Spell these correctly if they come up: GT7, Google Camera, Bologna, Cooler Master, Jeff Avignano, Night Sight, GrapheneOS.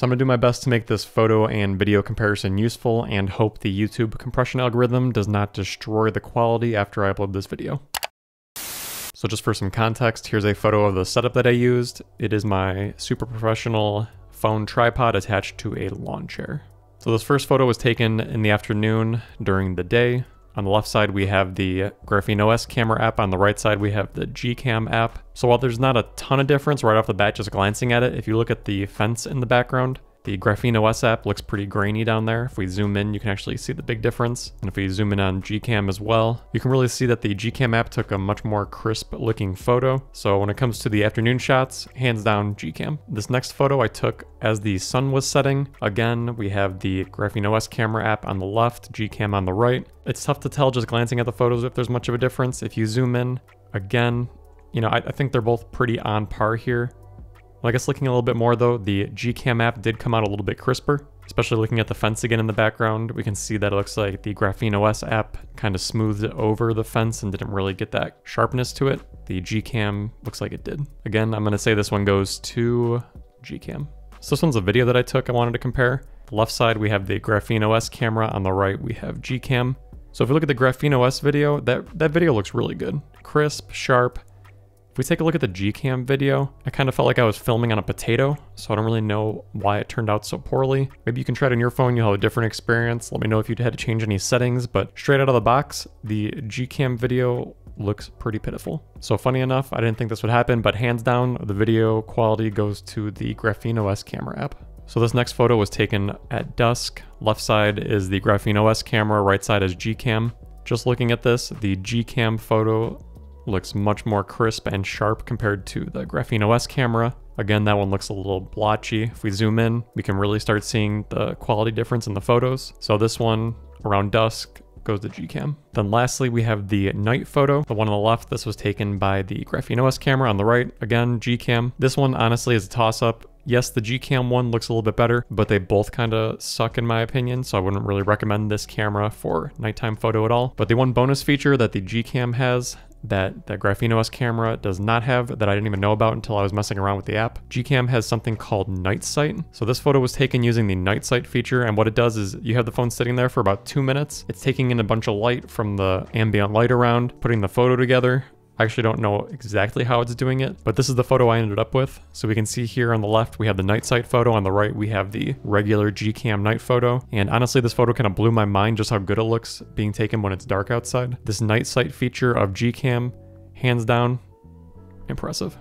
So I'm gonna do my best to make this photo and video comparison useful and hope the YouTube compression algorithm does not destroy the quality after I upload this video. So just for some context, here's a photo of the setup that I used. It is my super professional phone tripod attached to a lawn chair. So this first photo was taken in the afternoon during the day. On the left side, we have the GrapheneOS camera app. On the right side, we have the Gcam app. So while there's not a ton of difference right off the bat, just glancing at it, if you look at the fence in the background, the GrapheneOS app looks pretty grainy down there. If we zoom in, you can actually see the big difference. And if we zoom in on Gcam as well, you can really see that the Gcam app took a much more crisp looking photo. So when it comes to the afternoon shots, hands down Gcam. This next photo I took as the sun was setting. Again, we have the GrapheneOS camera app on the left, Gcam on the right. It's tough to tell just glancing at the photos if there's much of a difference. If you zoom in, again, you know, I think they're both pretty on par here. Well, I guess looking a little bit more though, the Gcam app did come out a little bit crisper, especially looking at the fence again in the background. We can see that it looks like the GrapheneOS app kind of smoothed over the fence and didn't really get that sharpness to it. The Gcam looks like it did. Again, I'm going to say this one goes to Gcam. So this one's a video that I took I wanted to compare. The left side, we have the GrapheneOS camera. On the right, we have Gcam. So if we look at the GrapheneOS video, that video looks really good. Crisp, sharp. If we take a look at the Gcam video, I kind of felt like I was filming on a potato, so I don't really know why it turned out so poorly. Maybe you can try it on your phone, you'll have a different experience. Let me know if you had to change any settings, but straight out of the box, the Gcam video looks pretty pitiful. So funny enough, I didn't think this would happen, but hands down, the video quality goes to the GrapheneOS camera app. So this next photo was taken at dusk. Left side is the GrapheneOS camera, right side is Gcam. Just looking at this, the Gcam photo looks much more crisp and sharp compared to the GrapheneOS camera. Again, that one looks a little blotchy. If we zoom in, we can really start seeing the quality difference in the photos. So this one around dusk goes to Gcam. Then lastly, we have the night photo. The one on the left, this was taken by the GrapheneOS camera. On the right, again, Gcam. This one honestly is a toss-up. Yes, the Gcam one looks a little bit better, but they both kind of suck in my opinion, so I wouldn't really recommend this camera for nighttime photo at all. But the one bonus feature that the Gcam has that the GrapheneOS camera does not have, that I didn't even know about until I was messing around with the app, Gcam has something called Night Sight. So this photo was taken using the Night Sight feature, and what it does is you have the phone sitting there for about 2 minutes. It's taking in a bunch of light from the ambient light around, putting the photo together. I actually don't know exactly how it's doing it, but this is the photo I ended up with. So we can see here on the left, we have the night sight photo. On the right, we have the regular Gcam night photo. And honestly, this photo kind of blew my mind just how good it looks being taken when it's dark outside. This night sight feature of Gcam, hands down, impressive.